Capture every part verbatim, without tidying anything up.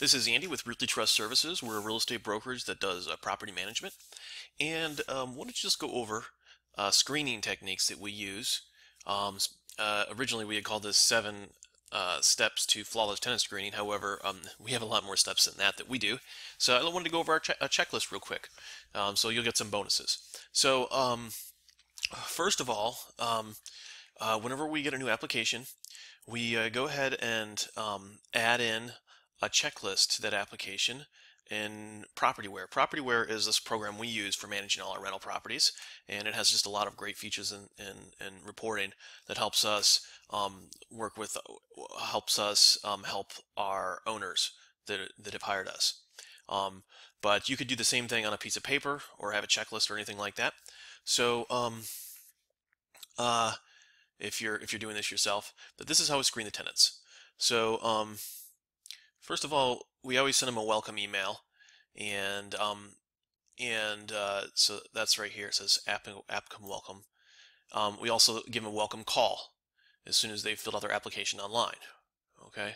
This is Andy with Realty Trust Services. We're a real estate brokerage that does uh, property management. And um, wanted to just go over uh, screening techniques that we use. Um, uh, originally we had called this seven uh, steps to flawless tenant screening. However, um, we have a lot more steps than that that we do. So I wanted to go over our che a checklist real quick. Um, so you'll get some bonuses. So um, first of all, um, uh, whenever we get a new application, we uh, go ahead and um, add in a checklist to that application in PropertyWare. PropertyWare is this program we use for managing all our rental properties, and it has just a lot of great features and and, and reporting that helps us um, work with, helps us um, help our owners that, that have hired us. Um, but you could do the same thing on a piece of paper or have a checklist or anything like that. So um, uh, if you're if you're doing this yourself, but this is how we screen the tenants. So um, first of all, we always send them a welcome email, and um, and uh, so that's right here. It says AppCom Welcome. Um, we also give them a welcome call as soon as they've filled out their application online. Okay.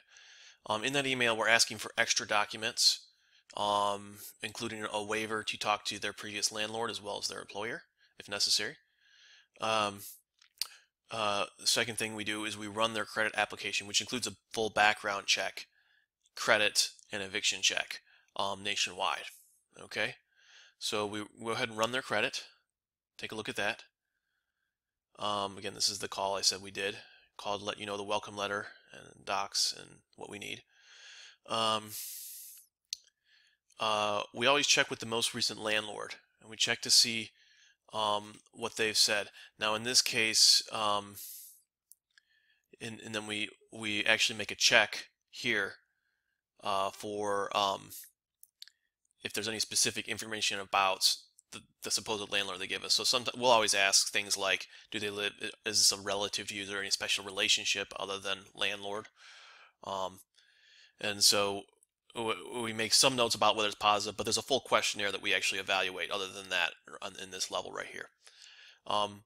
Um, in that email, we're asking for extra documents, um, including a waiver to talk to their previous landlord as well as their employer, if necessary. Um, uh, the second thing we do is we run their credit application, which includes a full background check, credit and eviction check um, nationwide. Okay, so we we'll go ahead and run their credit. Take a look at that. Um, again, this is the call I said we did. Called to let you know the welcome letter and docs and what we need. Um, uh, we always check with the most recent landlord, and we check to see um, what they've said. Now, in this case, um, and, and then we we actually make a check here. Uh, for um, if there's any specific information about the, the supposed landlord they give us. So sometimes we'll always ask things like, do they live, is this a relative to you? Is there any special relationship other than landlord? Um, and so we make some notes about whether it's positive, but there's a full questionnaire that we actually evaluate other than that in this level right here. Um,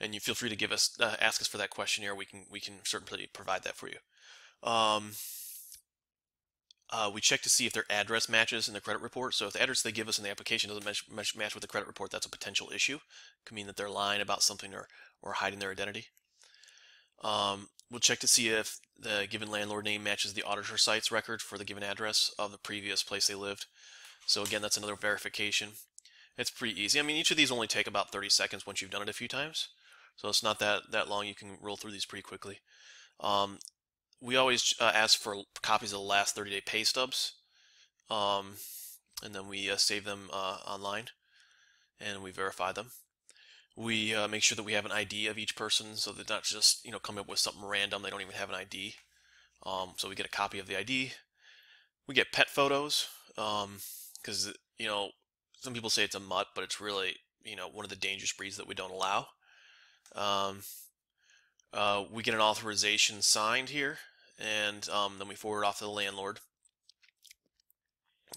and you feel free to give us, uh, ask us for that questionnaire. We can, we can certainly provide that for you. Um, Uh, we check to see if their address matches in the credit report. So if the address they give us in the application doesn't match, match, match with the credit report, that's a potential issue. It could mean that they're lying about something or, or hiding their identity. Um, we'll check to see if the given landlord name matches the auditor site's record for the given address of the previous place they lived. So again, that's another verification. It's pretty easy. I mean, each of these only take about thirty seconds once you've done it a few times. So it's not that, that long. You can roll through these pretty quickly. Um, We always uh, ask for copies of the last thirty-day pay stubs, um, and then we uh, save them uh, online, and we verify them. We uh, make sure that we have an I D of each person, so that not just you know come up with something random. They don't even have an I D, um, so we get a copy of the I D. We get pet photos, because um, you know some people say it's a mutt, but it's really you know one of the dangerous breeds that we don't allow. Um, uh, we get an authorization signed here. And um, then we forward off to the landlord.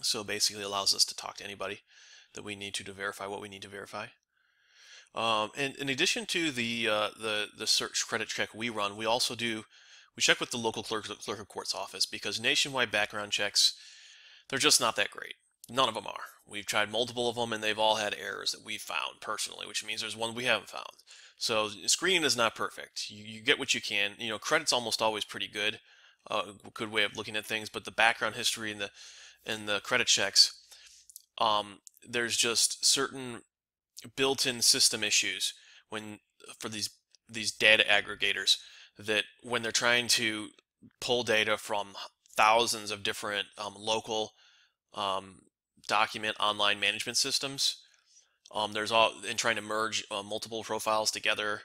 So basically allows us to talk to anybody that we need to, to verify what we need to verify. Um, and in addition to the, uh, the the search credit check we run, we also do, we check with the local clerk, the clerk of court's office, because nationwide background checks, they're just not that great. None of them are. We've tried multiple of them, and they've all had errors that we've found personally, which means there's one we haven't found. So screening is not perfect. You, you get what you can. You know, credit's almost always pretty good. Uh, good way of looking at things, but the background history and the and the credit checks, um, there's just certain built-in system issues when for these these data aggregators that when they're trying to pull data from thousands of different um, local um, document online management systems. Um, there's all in trying to merge uh, multiple profiles together.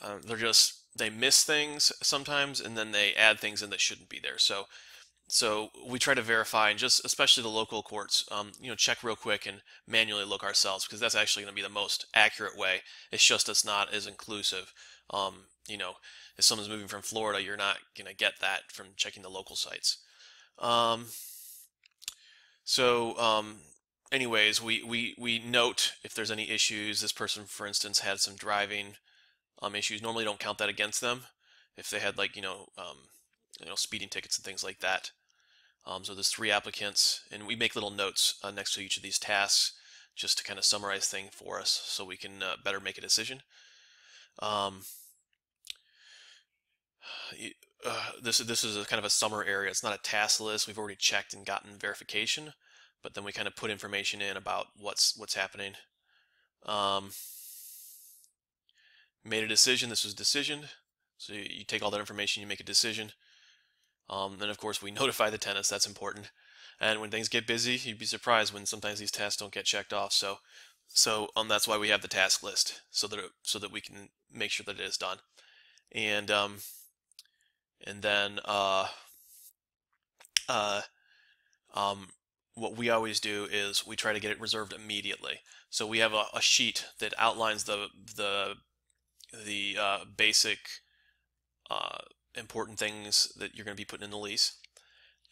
Uh, they're just they miss things sometimes, and then they add things in that shouldn't be there. So, so we try to verify, and just especially the local courts, um, you know, check real quick and manually look ourselves, because that's actually going to be the most accurate way. It's just it's not as inclusive. Um, you know, if someone's moving from Florida, you're not going to get that from checking the local sites. Um, so. Um, Anyways, we, we, we note if there's any issues. This person, for instance, had some driving um, issues. Normally don't count that against them if they had like, you know, um, you know, speeding tickets and things like that. Um, so there's three applicants, and we make little notes uh, next to each of these tasks just to kind of summarize things for us so we can uh, better make a decision. Um, uh, this, this is a kind of a summary area. It's not a task list. We've already checked and gotten verification, but then we kind of put information in about what's, what's happening. Um, made a decision. This was decisioned. So you, you take all that information, you make a decision. Um, and of course we notify the tenants, that's important. And when things get busy, you'd be surprised when sometimes these tasks don't get checked off. So so um, that's why we have the task list, so that it, so that we can make sure that it is done. And um, and then uh, uh, um, what we always do is we try to get it reserved immediately. So we have a, a sheet that outlines the the the uh, basic uh, important things that you're going to be putting in the lease,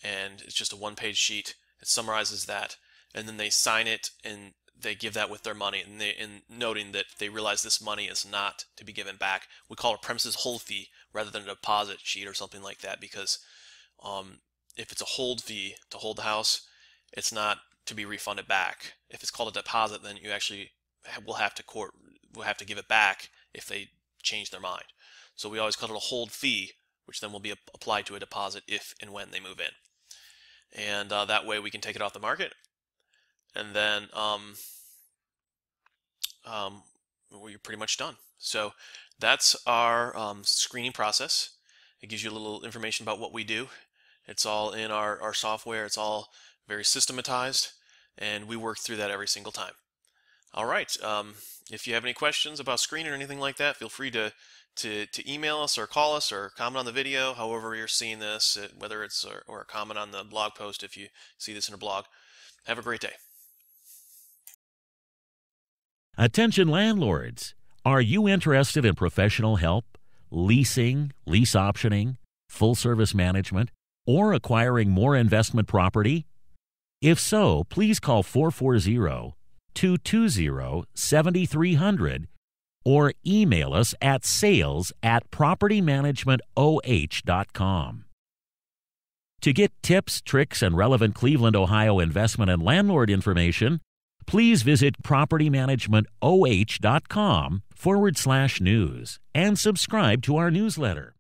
and it's just a one-page sheet. It summarizes that, and then they sign it and they give that with their money, and they and noting that they realize this money is not to be given back. We call it a premises hold fee rather than a deposit sheet or something like that, because um, if it's a hold fee to hold the house, it's not to be refunded back. If it's called a deposit, then you actually will have to court will have to give it back if they change their mind. So we always call it a hold fee, which then will be applied to a deposit if and when they move in. And uh, that way we can take it off the market. And then um, um, we're pretty much done. So that's our um, screening process. It gives you a little information about what we do. It's all in our, our software. It's all very systematized, and we work through that every single time. All right. Um, if you have any questions about screening or anything like that, feel free to To, to email us or call us or comment on the video, however you're seeing this, whether it's or, or a comment on the blog post if you see this in a blog. Have a great day. Attention landlords, are you interested in professional help, leasing, lease optioning, full service management, or acquiring more investment property? If so, please call four four zero, two two zero, seven three zero zero or email us at sales at property management O H dot com. To get tips, tricks, and relevant Cleveland, Ohio investment and landlord information, please visit property management O H dot com forward slash news and subscribe to our newsletter.